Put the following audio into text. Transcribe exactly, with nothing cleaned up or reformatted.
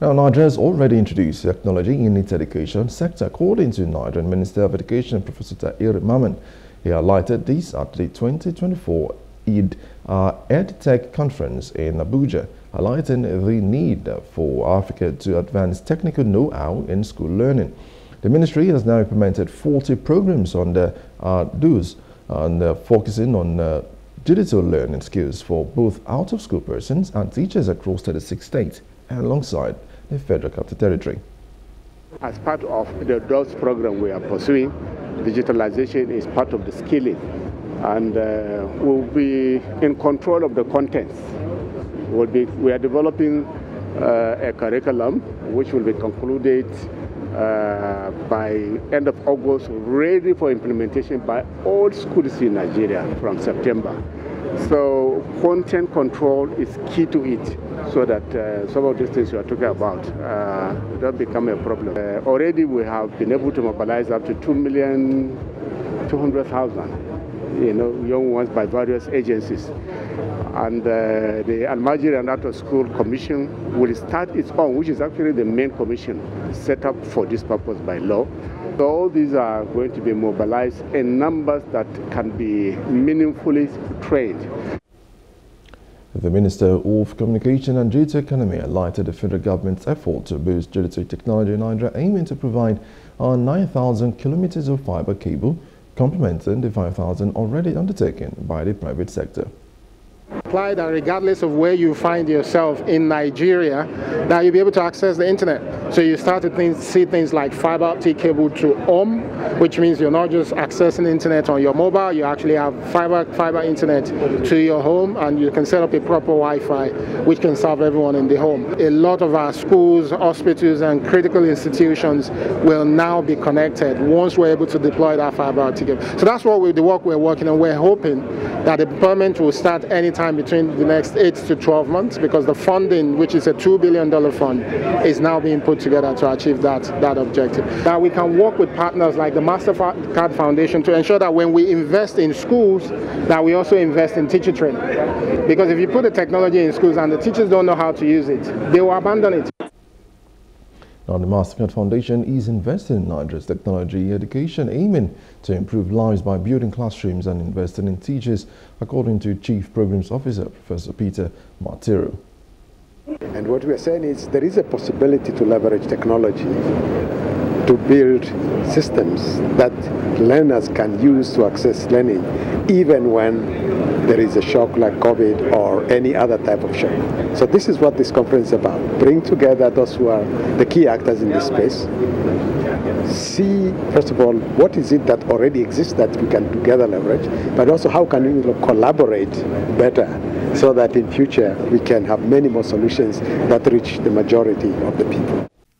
Now, Nigeria has already introduced technology in its education sector. According to Nigerian Minister of Education, Professor Tair Mamman, he highlighted this at the twenty twenty-four ED, uh, EDTech conference in Abuja, highlighting the need for Africa to advance technical know-how in school learning. The ministry has now implemented forty programs under uh, D O S, and uh, focusing on uh, digital learning skills for both out-of-school persons and teachers across thirty-six states and alongside the Federal Capital Territory. As part of the D O S program we are pursuing, digitalization is part of the skilling, and uh, we'll be in control of the contents. We'll be, we are developing uh, a curriculum which will be concluded uh, by end of August, ready for implementation by all schools in Nigeria from September. So content control is key to it, so that uh, some of these things you are talking about uh, don't become a problem. Uh, already we have been able to mobilize up to two million two hundred thousand, you know, young ones by various agencies. And uh, the Al-Majiri and Out of School Commission will start its own, which is actually the main commission set up for this purpose by law. So all these are going to be mobilized in numbers that can be meaningfully trained. The Minister of Communication and Digital Economy highlighted the federal government's effort to boost digital technology in Nigeria, aiming to provide nine thousand kilometers of fiber cable, complementing the five thousand already undertaken by the private sector. Apply that regardless of where you find yourself in Nigeria, now you'll be able to access the internet. So you start to think, see things like fiber optic cable to home, which means you're not just accessing internet on your mobile, you actually have fiber fiber internet to your home, and you can set up a proper Wi-Fi which can serve everyone in the home. A lot of our schools, hospitals and critical institutions will now be connected once we're able to deploy that fiber optic cable. So that's what we, the work we're working on. We're hoping that the deployment will start anytime between the next eight to twelve months, because the funding, which is a two billion dollar fund, is now being put together to achieve that, that objective. Now we can work with partners like the MasterCard Foundation to ensure that when we invest in schools, that we also invest in teacher training. Because if you put the technology in schools and the teachers don't know how to use it, they will abandon it. Now the MasterCard Foundation is investing in Nigeria's technology education, aiming to improve lives by building classrooms and investing in teachers, according to Chief Programs Officer Professor Peter Martiru. And what we are saying is there is a possibility to leverage technology to build systems that learners can use to access learning, even when there is a shock like COVID or any other type of shock. So this is what this conference is about. Bring together those who are the key actors in this space. See, first of all, what is it that already exists that we can together leverage, but also how can we collaborate better so that in future we can have many more solutions that reach the majority of the people.